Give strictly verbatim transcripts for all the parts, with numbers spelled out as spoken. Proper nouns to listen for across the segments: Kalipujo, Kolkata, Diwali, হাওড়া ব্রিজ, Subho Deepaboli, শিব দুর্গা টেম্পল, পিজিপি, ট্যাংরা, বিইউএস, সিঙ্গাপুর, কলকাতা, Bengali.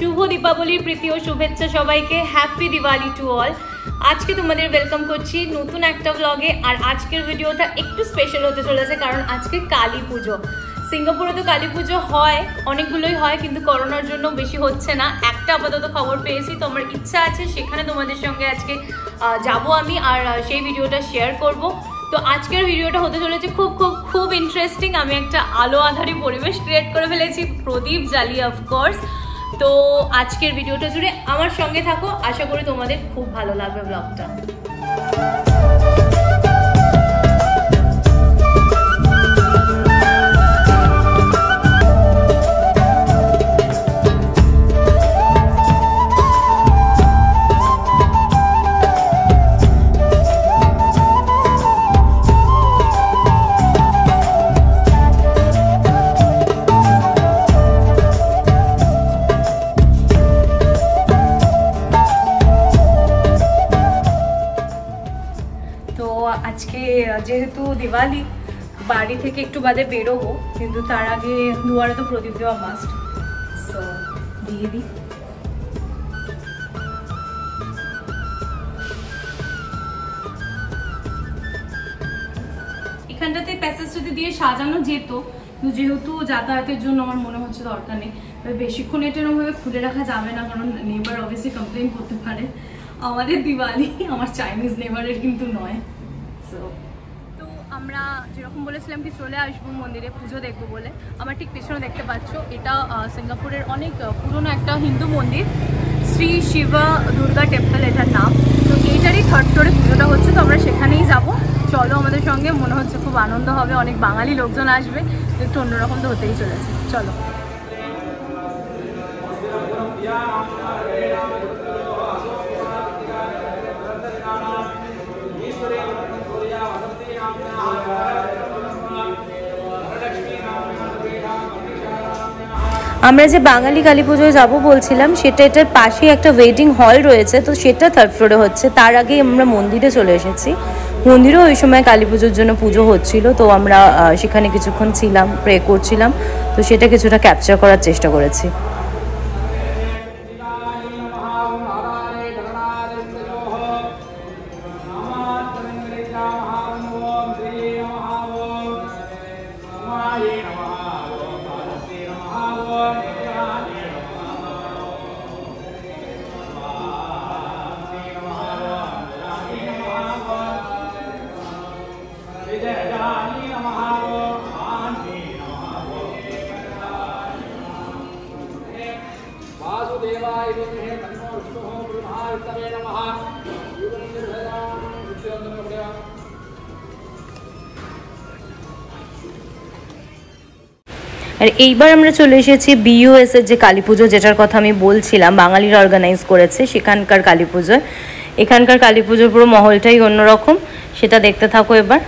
शुभ दीपावली प्रीति और शुभेच्छा सबाई के हैप्पी दिवाली टू ऑल। आज के तुम्हारे वेलकम करछी नतून एक्टा ब्लगे और आजकल भिडियोटा एकटू स्पेशल होते चलेछे कारण आज के काली पुजो। सिंगापुरे तो कालीपुजो है अनेकगुलोई है किन्तु करोनार जोन्नो बेशी होच्छे ना एकटा आपातत खबर पेयेछि तो आमार इच्छा आछे सेखाने तोमादेर संगे आजके जाबो आमी आर सेई भिडियोटा शेयर करबो। तो आजकेर भिडियोटा होते चलेछे खूब खूब खूब इंटरेस्टिंग। आमी एकटा आलो आधारी परिवेश क्रिएट करे फेलेछि प्रदीप जालिये अफकोर्स। तो आजकेर भिडियोटा जुड़े आमार संगे थाको, आशा करी तोमादेर खूब भालो लागबे ब्लगटा। जेहेतु दिवाली बाड़ी थेके एकटू बादे बेरोबो किन्तु तार आगे दुआरे तो प्रदीप देवा मास्ट सो दिए दी। एखानटाते पैसेज जदि दिए साजानो जेतो কিন্তু যেহেতু যাতায়াতের জন্য আমার মনে হচ্ছে দরকার নেই, তবে বেশিক্ষণ এটা এরকমভাবে খুলে রাখা যাবে না কারণ নেইবার অবভিয়াসলি কমপ্লেন করতে পারে। আমাদের দিওয়ালি আমার চাইনিজ নেইবারের কিন্তু নয়। সো তো আমরা যেরকম বলেছিলাম কি চলে আসবো মন্দিরে পুজো দেখবো বলে, আমার ঠিক পিছনে দেখতে পাচ্ছ এটা সিঙ্গাপুরের অনেক পুরনো একটা হিন্দু মন্দির, শ্রী শিব দুর্গা টেম্পল এটার নাম। তো এইটারই থার্ড ফ্লোরে পুজোটা হচ্ছে, তো আমরা সেখানেই যাবো। চলো আমাদের সঙ্গে, মনে হচ্ছে খুব আনন্দ হবে, অনেক বাঙালি লোকজন আসবে, একটু অন্যরকম তো হতেই চলেছে। চলো আমরা যে বাঙালি কালী পুজোয় যাবো বলছিলাম সেটা এটার পাশে একটা ওয়েডিং হল রয়েছে, তো সেটা থার্ড ফ্লোরে হচ্ছে। তার আগে আমরা মন্দিরে চলে এসেছি, মন্দিরেও ওই সময় কালী পুজোর জন্য পুজো হচ্ছিল, তো আমরা সেখানে কিছুক্ষণ ছিলাম, প্রে করছিলাম, তো সেটা কিছুটা ক্যাপচার করার চেষ্টা করেছি। আর এইবার আমরা চলে এসেছি বিইউএস এর যে কালী পুজো যেটার কথা আমি বলছিলাম বাঙালিরা অর্গানাইজ করেছে, সেখানকার কালী পুজো। এখানকার কালী পুজোর পুরো মহলটাই অন্যরকম, সেটা দেখতে থাকো এবার।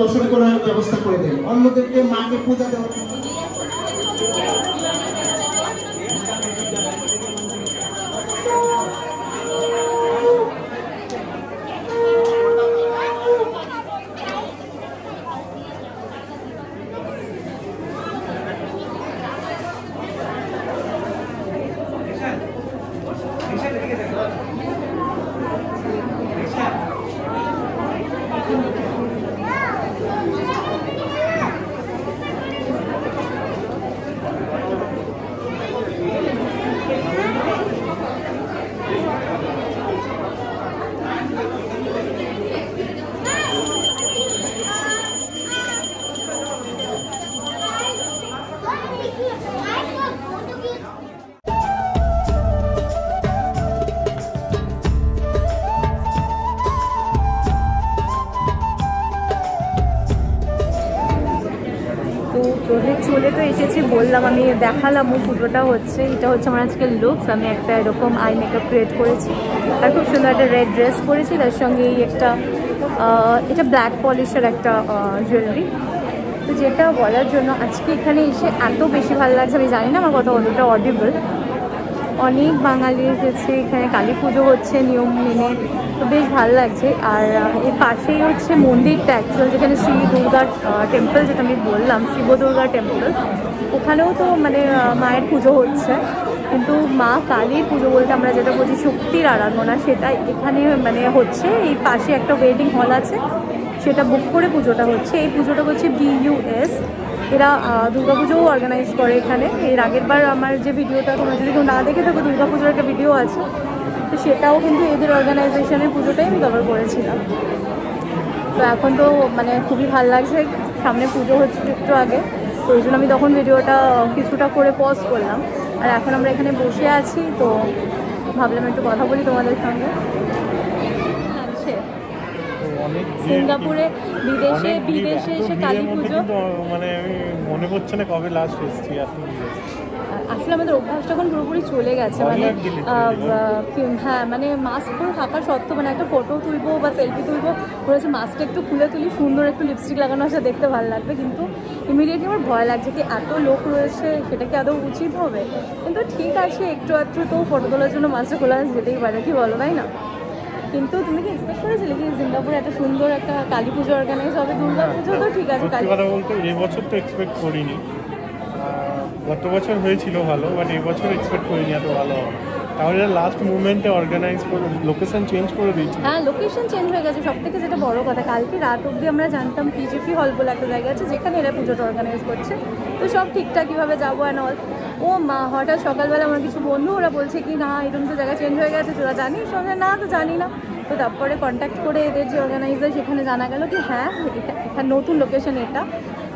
দর্শন করার ব্যবস্থা করে দেন, অন্যদেরকে মাকে পূজা দেওয়ার बोले तो एसेছি বললাম আমি দেখালামও পুরোটা হচ্ছে এটা হচ্ছে আমার আজকের লুকস আমি একটা এরকম আই মেকআপ ক্রিয়েট করেছি আর খুব সুন্দর একটা রেড ড্রেস পরেছি তার সঙ্গে এই একটা এটা ব্ল্যাক পলিশের একটা জুয়েলারি তো যেটা বলার জন্য আজকে এখানে এসে এত বেশি ভালো লাগছে আমি জানি না আমার কত অতটা অডিবল অনেক বাঙালি এসেছে এখানে কালী পুজো হচ্ছে নিয়ম মেনে তো বেশ ভালো লাগছে আর এর পাশেই হচ্ছে মন্দিরটা অ্যাকচুয়াল যেখানে শ্রী দুর্গা টেম্পল যেটা আমি বললাম শিব দুর্গা টেম্পল ওখানেও তো মানে মায়ের পুজো হচ্ছে কিন্তু মা কালীর পুজো বলতে আমরা যেটা বলছি শক্তির আরাধনা সেটা এখানে মানে হচ্ছে এই পাশে একটা ওয়েডিং হল আছে সেটা বুক করে পুজোটা হচ্ছে এই পুজোটা হচ্ছে বিইউএস এরা দুর্গা পুজোও অর্গানাইজ করে এখানে এর আগের বার আমার যে ভিডিওটা তোমরা যদি কেউ না দেখে থাকো দুর্গা পুজোর একটা ভিডিও আছে তো সেটাও কিন্তু এদের অর্গানাইজেশনের পুজোটাই আমি কভার করেছিলাম তো এখন তো মানে খুবই ভালো লাগছে সামনে পুজো হচ্ছে একটু আগে তো ওই জন্য আমি তখন ভিডিওটা কিছুটা করে পজ করলাম আর এখন আমরা এখানে বসে আছি তো ভাবলাম একটু কথা বলি তোমাদের সঙ্গে সিঙ্গাপুরে বিদেশে বিদেশে এসে কালী পুজো মানে মনে হচ্ছে না কবে লাস্ট হয়েছে আসলে আমাদের অভ্যাসটা এখন পুরোপুরি চলে গেছে মানে হ্যাঁ মানে মাস্ক পরে থাকা সত্ত্বেও মানে একটা ফটো তুলবো বা সেলফি তুলবো ওরা হচ্ছে মাস্কটা একটু খুলে তুলি সুন্দর একটু লিপস্টিক লাগানো আসলে দেখতে ভালো লাগবে কিন্তু ইমিডিয়েটলি আমার ভয় লাগছে কি এত লোক রয়েছে সেটা কি আদৌ উচিত হবে কিন্তু ঠিক আছে একটু আধটু তো ফটো তোলার জন্য মাস্কটা খোলা যেতেই পারে কি বলো তাই না কিন্তু তুমি কি এক্সপেক্ট করেছিলে কি সিঙ্গাপুরে এত সুন্দর একটা কালী পুজো অর্গানাইজ হবে দুর্গা পুজো তো ঠিক আছে কালী কথা বলতে এবছর তো এক্সপেক্ট করিনি গত বছর হয়েছিল ভালো বাট এবছর এক্সপেক্ট করিনি এত ভালো হবে তাহলে লাস্ট মুভমেন্টে অর্গানাইজ করে লোকেশন চেঞ্জ করে দিয়েছি হ্যাঁ লোকেশন চেঞ্জ হয়ে গেছে সবথেকে যেটা বড় কথা কালকে রাত অবধি আমরা জানতাম পিজিপি হল বলে একটা জায়গা আছে যেখানে এরা পুজোটা অর্গানাইজ করছে তো সব ঠিকঠাক কীভাবে যাবো অ্যান্ড অল ও মা হঠাৎ সকালবেলা আমার কিছু বন্ধু ওরা বলছে কি না এরকম তো জায়গা চেঞ্জ হয়ে গেছে তোরা জানিস সঙ্গে না তো জানি না তো তারপরে কন্ট্যাক্ট করে এদের যে অর্গানাইজার সেখানে জানা গেল কি হ্যাঁ এটা নতুন লোকেশন এটা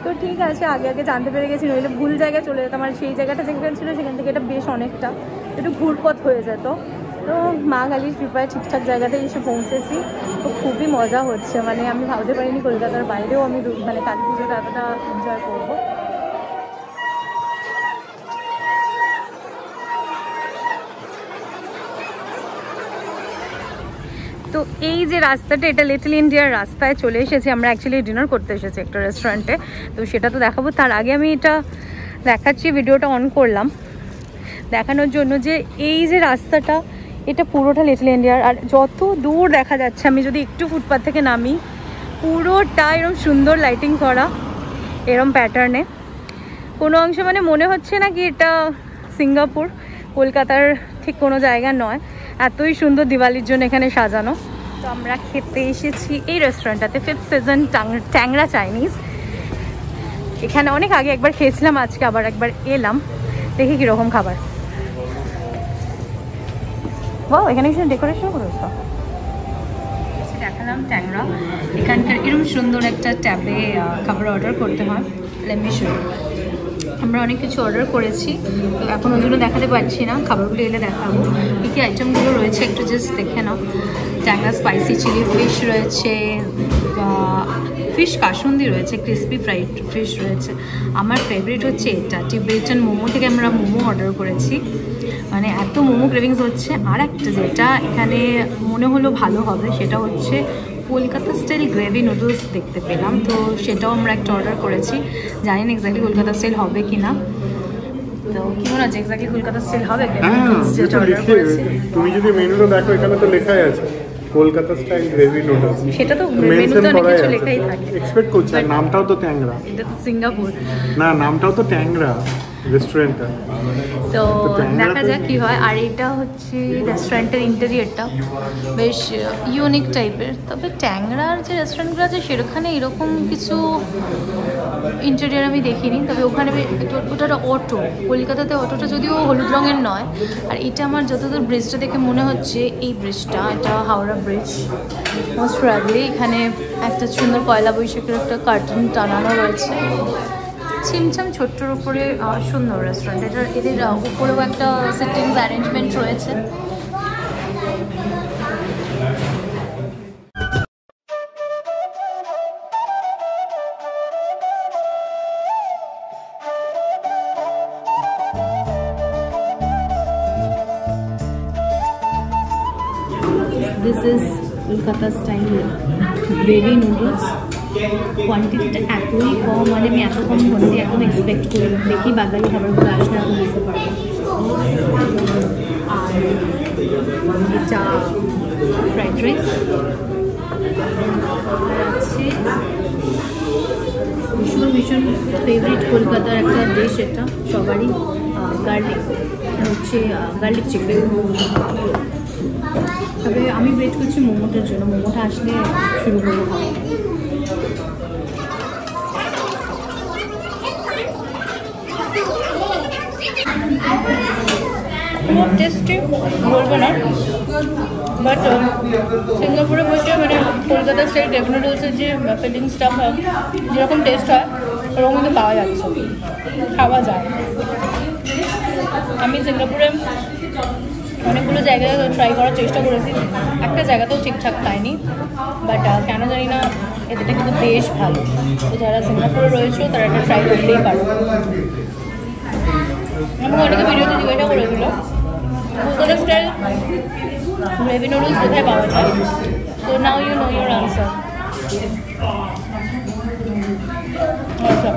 তো ঠিক আছে আগে আগে জানতে পেরে গেছি নইলে ভুল জায়গায় চলে যেতাম আর সেই জায়গাটা যেখানে ছিল সেখান থেকে এটা বেশ অনেকটা একটু ঘুরপথ হয়ে যেত তো মা কালীর কৃপায় ঠিকঠাক জায়গাতেই এসে পৌঁছেছি তো খুবই মজা হচ্ছে মানে আমি ভাবতে পারিনি কলকাতার বাইরেও আমি মানে কালী পুজোটা এতটা এনজয় করবো তো এই যে রাস্তাটা এটা লিটল ইন্ডিয়ার রাস্তায় চলে এসেছি আমরা অ্যাকচুয়ালি ডিনার করতে এসেছি একটা রেস্টুরেন্টে তো সেটা তো দেখাবো তার আগে আমি এটা দেখাচ্ছি ভিডিওটা অন করলাম দেখানোর জন্য যে এই যে রাস্তাটা এটা পুরোটা লিটল ইন্ডিয়ার আর যত দূর দেখা যাচ্ছে আমি যদি একটু ফুটপাথ থেকে নামি পুরোটা এরকম সুন্দর লাইটিং করা এরম প্যাটার্নে কোনো অংশ মানে মনে হচ্ছে না কি এটা সিঙ্গাপুর কলকাতার ঠিক কোনো জায়গা নয় এতই সুন্দর দিওয়ালির জন্য এখানে সাজানো তো আমরা খেতে এসেছি এই রেস্টুরেন্টটাতে ফিফথ সিজন ট্যাংরা চাইনিজ এখানে অনেক আগে একবার খেয়েছিলাম আজকে আবার একবার এলাম দেখি কীরকম খাবার বাহ এখানে কিছু ডেকোরেশন করেছো দেখালাম ট্যাংরা এখানকার এরকম সুন্দর একটা ট্যাবে খাবার অর্ডার করতে হয় লেমি শুরু আমরা অনেক কিছু অর্ডার করেছি তো এখন ওইগুলো দেখাতে পারছি না খাবারগুলো এলে দেখাবো কী কী আইটেমগুলো রয়েছে একটু জাস্ট দেখে নাও ট্যাংরা স্পাইসি চিলি ফিশ রয়েছে ফিশ কাসুন্দি রয়েছে ক্রিসপি ফ্রাইড ফিশ রয়েছে আমার ফেভারিট হচ্ছে এটা টিবেটান মোমো থেকে আমরা মোমো অর্ডার করেছি মানে এত মোমো ক্রেভিংস হচ্ছে আর একটা যেটা এখানে মনে হলো ভালো হবে সেটা হচ্ছে কলকাতা স্টাইল গ্রেভি নুডলস দেখতে পেলাম তো সেটাও আমরা একটা অর্ডার করেছি জানি না এক্স্যাক্টলি কলকাতা স্টাইল হবে কি না তো কি মনে হচ্ছে এক্স্যাক্টলি কলকাতা স্টাইল হবে যেটা অর্ডার করেছি তুমি যদি মেনুটা দেখো এখানে তো লেখা আছে কলকাতা স্টাইল গ্রেভি নুডলস সেটা তো মেনুতে অনেক কিছু লেখাই থাকে এক্সপেক্ট করছি নামটাও তো ট্যাংরা এটা তো সিঙ্গাপুর না নামটাও তো ট্যাংরা রেস্টুরেন্টটা তো দেখা যাক কি হয় আর এটা হচ্ছে রেস্টুরেন্টের ইন্টেরিয়রটা বেশ ইউনিক টাইপের তবে ট্যাংরার যে রেস্টুরেন্টগুলো আছে সেখানে এরকম কিছু ইন্টেরিয়র আমি দেখিনি তবে ওখানে ওটা একটা অটো কলকাতাতে অটোটা যদিও হলুদ রঙের নয় আর এটা আমার যতদূর ব্রিজটা দেখে মনে হচ্ছে এই ব্রিজটা এটা হাওড়া ব্রিজ মোস্ট প্রবাবলি এখানে একটা সুন্দর পয়লা বৈশাখের একটা কার্টুন টানানো রয়েছে ছিমছাম ছোট্টর উপরে সুন্দর রেস্টুরেন্ট এটার এদের উপরেও একটা সিটিংস অ্যারেঞ্জমেন্ট রয়েছে This is Kolkata style gravy noodles. Quantity actually कम माने मैं एत कम घंटे एकदम एक्सपेक्ट करी देखी बागाली खाबारগুলো আসলে আমি বুঝতে পারবো। আর চা ফ্রাইড রাইস আছে ভীষণ ভীষণ ফেভারিট কলকাতার একটা ডিশ এটা সবারই গার্লিক হচ্ছে গার্লিক চিকেন। তবে আমি ওয়েট করছি মোমোটার জন্য, মোমোটা আসলে শুরু করব খাওয়া। बहुत टेस्टी बोलबो ना बट सिंगापुरे बसे मैंने कलकाता स्टाइल ग्रेवी नूडल्सर जो फिलिंग स्टाफ है जेरकम टेस्ट है ओरकम तो पावा जाच्छे खावा जाए। आमी सिंगापुरे अनेकगुलो जैगाय ट्राई करार चेष्टा करेछि एकटा जैगातेओ ठीकठाक पाइनि बाट केन जानि ना एटाते किन्तु बेश भालो तो जारा सिंगापुरे रयेछो तारा एकटा ट्राई करतेई पारो। आमी अनेके भिडियोते जिज्ञासा करेछिलो कलकाता स्टाइल ग्रेवी नूडल्स कोथाय पावा जाय so now you know your answer. अच्छा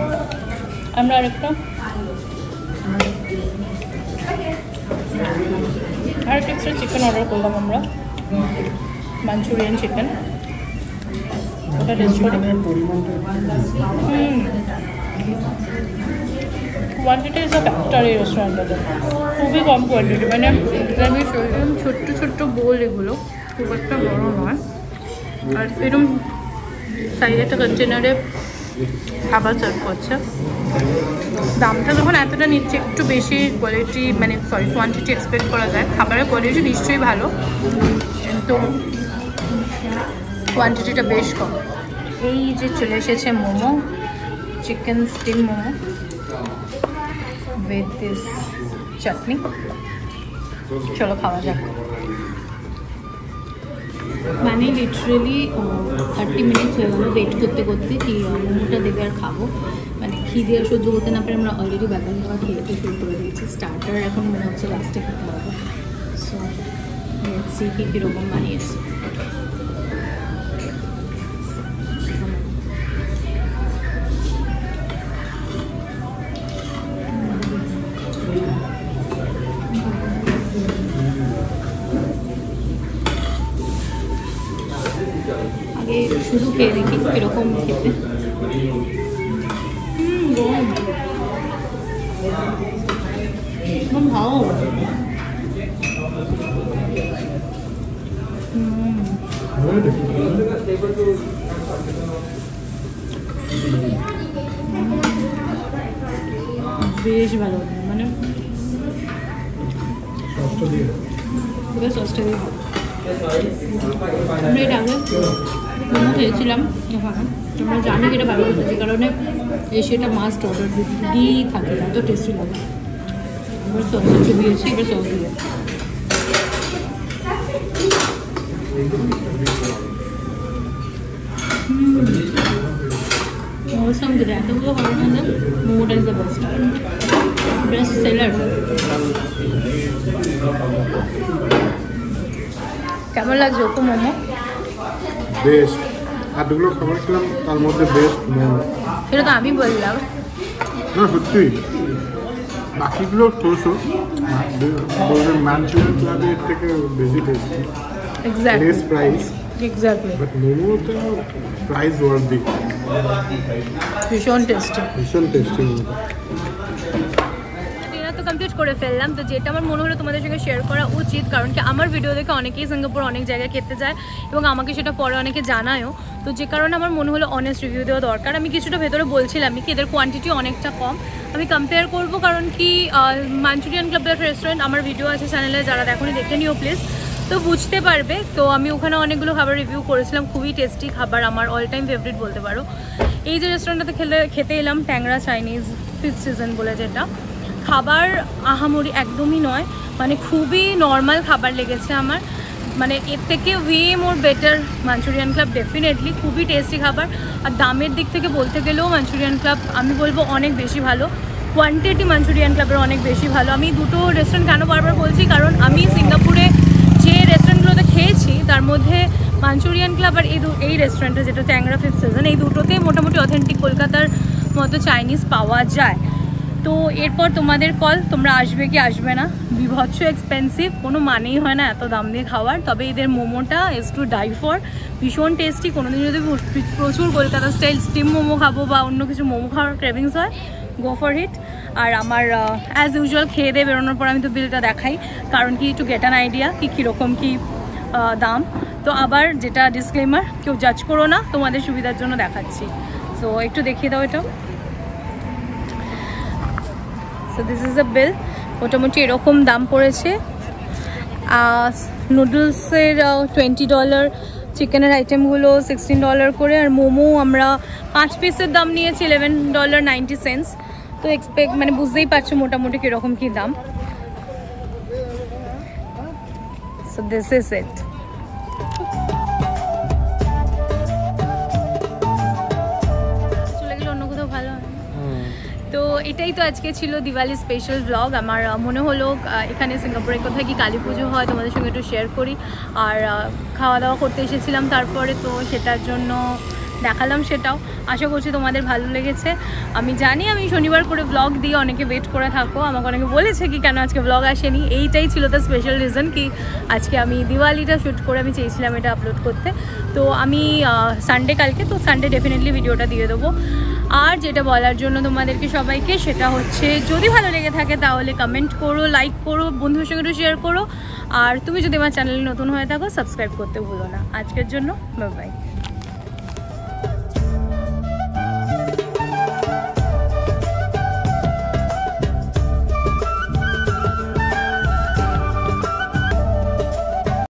आमरा आरेकटा और एक एक्स्ट्रा चिकेन ऑर्डर कर लो Manchurian chicken quantity is a factor restaurant खूब ही कम क्वान्टिटी मैंने छोटो छोटो बोल एगुलो खूब एक बड़ो नय और फिर साइड का कंटेनारे খাবার সার্ভ করছে। দামটা যখন এতটা নিচ্ছে একটু বেশি কোয়ালিটি মানে সরি কোয়ান্টিটি এক্সপেক্ট করা যায়, খাবারের কোয়ালিটি নিশ্চয়ই ভালো কিন্তু কোয়ান্টিটিটা বেশ কম। এই যে চলে এসেছে momo chicken steam momo with this chutney, চলো খাওয়া যাক। मैंने लिटरलि थार्टी मिनट्स हो गो वेट करते करते कि मोमोटा देखे और खाव मैंने खिदे सह्य होते ना पे अलरेडी बैगन खावा खेलते शुरू कर दिए स्टार्टर एखन मने होच्छे लास्टे खेते होबे सो लेट्स सी कि किरकम बानिয়েছে। शुरू खे देखी कम खेते भाव बेस भलो मैं बस अष्ट मोमो खेल तुम्हारा जानी कि भालो लगे कारण एशे मास्ट अर्डर दी थे तो टेस्टी लगे सस चुबिए सस दिए मौसम दिल एतगुलो भाव ना मोमोटा is the best best seller. केमन लागछे ओको मोमो बेस्ट आदुगलो खबर খেলাম তার মধ্যে বেস্ট মোমো সেটা তো আমি বললাম না সত্যি বাকিগুলো টোসো বলতে ম্যানচুরিয়ান ক্লাবের থেকে বেশি tasty exactly best price exactly but momo তো প্রাইস ওয়ার্থ ইট ভীষণ টেস্টি ভীষণ টেস্টি कमप्लीट कर फिलल तो जेटा मन हलो तुम्हारे संगे शेयर करा उचित कारण कि हमार भिडियो देखे अने के सिंगापुर अनेक जगह खेते जाए और हाँ के पर अने जानाओ तो जे कारण हमार मन हलो अनेस्ट रिव्यू देवा दरकार हमें किसुटा भेतरे बोलम कि ये क्वान्टिटी अनेकटा कम हमें कम्पेयर करब कारण कि मानचुरियन क्लाब रेस्टुरेंट हमार भिडियो आज चैने जरा देखो देखे निओ प्लिज तो बुझते पर तो हमें ओखाने अनेकगुलो खाबार रिव्यू करेछिलाम खूब ही टेस्टी खाबार हमार ऑल टाइम फेवरेट बोलते पारो। ये रेस्टुरेंटटाते खेले खेते एलाम टैंगरा चाइनीज फिफ्थ सीजन बोले जेटा খাবার আহামরি একদমই নয় মানে খুবই নরমাল খাবার লেগেছে আমার মানে এর থেকে way more better Manchurian club definitely খুবই টেস্টি খাবার আর দামের দিক থেকে বলতে গেলেও মাঞ্চুরিয়ান ক্লাব আমি বলবো অনেক বেশি ভালো কোয়ান্টিটি মাঞ্চুরিয়ান ক্লাবের অনেক বেশি ভালো। আমি দুটো রেস্টুরেন্ট কেন বারবার বলছি কারণ আমি সিঙ্গাপুরে যে রেস্টুরেন্টগুলোতে খেয়েছি तार मध्य मांचुरियन क्लाब और ये रेस्टुरेंट जो टैंगरा फिफ्थ सीजन ये दोटोते मोटामुटी अथेंटिक कलकातार मतो चाइनीज पावा जाए। तो एरपर तुम्हारे कल तुम्हरा आसबे कि आसबे ना बीभत्स एक्सपेन्सिव कोनो मानेई ही है ना एत दाम दिए खावार। तबे एदेर मोमोटा इज टू डाई फर, भीषण टेस्टी। कोनोदिन यदि प्रचुर कलकाता स्टाइल स्टीम मोमो खाबो बा अन्य किछु मोमो खावार क्रेविंग्स हय गो फर इट। और आमार एज यूजुअल खेये दिए बेरोनोर पर आमि तो बिलटा देखाई कारण कि टू गेट एन आइडिया कि किरकम कि दाम। तो आबार जेटा डिसक्लेमार केउ जाज करो ना, तुम्हारे सुविधार जोन्नो देखाच्छि। सो एकटू देखिए दाओ एटा। So this is a bill, मोटामुटी एरकम दाम पड़े। नुडल्सर टोटी डलार, चिकेनर आइटेमगुलो सिक्सटीन डलार करे, और मोमो हमारा पाँच पिसर दाम नहीं इलेवन डलार नाइनटी सेंस। तो एक्सपेक्ट मैंने बुझते ही पार्छ मोटामुटी कम कि दाम। So this is it. এটাই তো আজকে ছিল দিওয়ালি স্পেশাল ব্লগ। আমার মনে হলো এখানে সিঙ্গাপুরে কোথায় কি কালী পুজো হয় তোমাদের সঙ্গে একটু শেয়ার করি। আর খাওয়া দাওয়া করতে এসেছিলাম তারপরে, তো সেটার জন্য দেখালাম সেটাও। আশা করছি তোমাদের ভালো লেগেছে। আমি জানি আমি শনিবার করে ব্লগ দিয়ে অনেকে ওয়েট করে থাকো, আমাকে অনেকে বলেছে কি কেন আজকে ব্লগ আসেনি। এইটাই ছিল তার স্পেশাল রিজন কি আজকে আমি দিওয়ালিটা শ্যুট করে আমি চেয়েছিলাম এটা আপলোড করতে। তো আমি সানডে কালকে, তো সানডে ডেফিনেটলি ভিডিওটা দিয়ে দেবো। আর যেটা বলার জন্য তোমাদেরকে সবাইকে সেটা হচ্ছে যদি ভালো লেগে থাকে তাহলে কমেন্ট করো, লাইক করো, বন্ধুদের সঙ্গে শেয়ার করো। আর তুমি যদি আমার চ্যানেলে নতুন হয়ে থাকো সাবস্ক্রাইব করতে ভুলো না। আজকের জন্য বাই বাই।